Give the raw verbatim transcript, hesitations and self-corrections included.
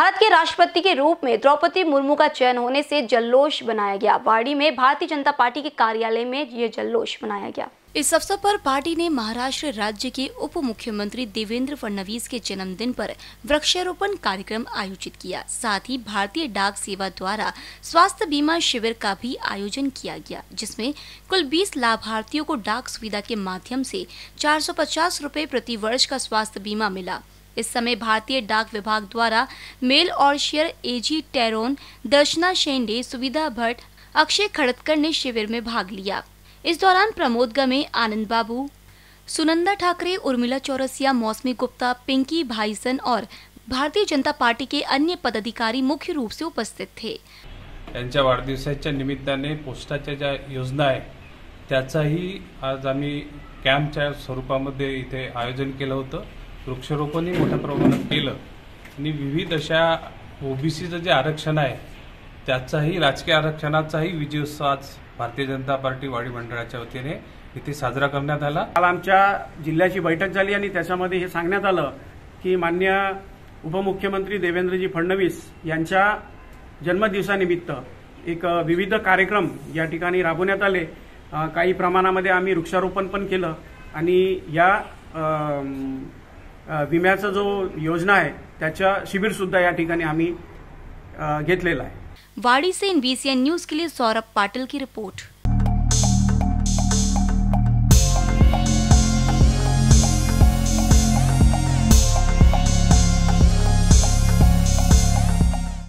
भारत के राष्ट्रपति के रूप में द्रौपदी मुर्मू का चयन होने से जल्लोष बनाया गया। बाड़ी में भारतीय जनता पार्टी के कार्यालय में ये जल्लोष मनाया गया। इस अवसर पर पार्टी ने महाराष्ट्र राज्य के उप मुख्यमंत्री देवेंद्र फडणवीस के जन्मदिन पर वृक्षारोपण कार्यक्रम आयोजित किया। साथ ही भारतीय डाक सेवा द्वारा स्वास्थ्य बीमा शिविर का भी आयोजन किया गया, जिसमें कुल बीस लाभार्थियों को डाक सुविधा के माध्यम से चार सौ पचास रुपये प्रति वर्ष का स्वास्थ्य बीमा मिला। इस समय भारतीय डाक विभाग द्वारा मेल और शेयर एजी टेरोन, दर्शना शेंडे, सुविधा भट्ट, अक्षय खड़तकर ने शिविर में भाग लिया। इस दौरान प्रमोद गमे, आनंद बाबू, सुनंदा ठाकरे, उर्मिला चौरसिया, मौसमी गुप्ता, पिंकी भाईसन और भारतीय जनता पार्टी के अन्य पदाधिकारी मुख्य रूप से उपस्थित थे। त्यांच्या वाढदिवसाच्या निमित्ताने पोस्टाच्या ज्या योजना आहे त्याचाही आज आम्ही कॅम्पच्या स्वरूपामध्ये इथे आयोजन केलं होतं। वृक्षारोपणही मोठ्या प्रमाणात केलं आणि विविध अशा ओबीसीचं जे आरक्षण आहे त्याचाही राजकीय आरक्षणाचाही विजयोत्सव आज भारतीय जनता पार्टी वाडी मंडळाच्या वतीने इथे साजरा करण्यात आला। काल आमच्या जिल्ह्याची बैठक झाली आणि त्याच्यामध्ये हे सांगण्यात आलं की माननीय उपमुख्यमंत्री देवेंद्रजी फडणवीस यांच्या जन्मदिवसानिमित्त एक विविध कार्यक्रम या ठिकाणी राबवण्यात आले। काही प्रमाणामध्ये आम्ही वृक्षारोपण पण केलं आणि या विम्याचा जो योजना आहे त्याचा शिबिर सुद्धा या ठिकाणी आम्ही घेतलेला आहे। वाड़ी से इन बी सी एन न्यूज के लिए सौरभ पाटिल की रिपोर्ट।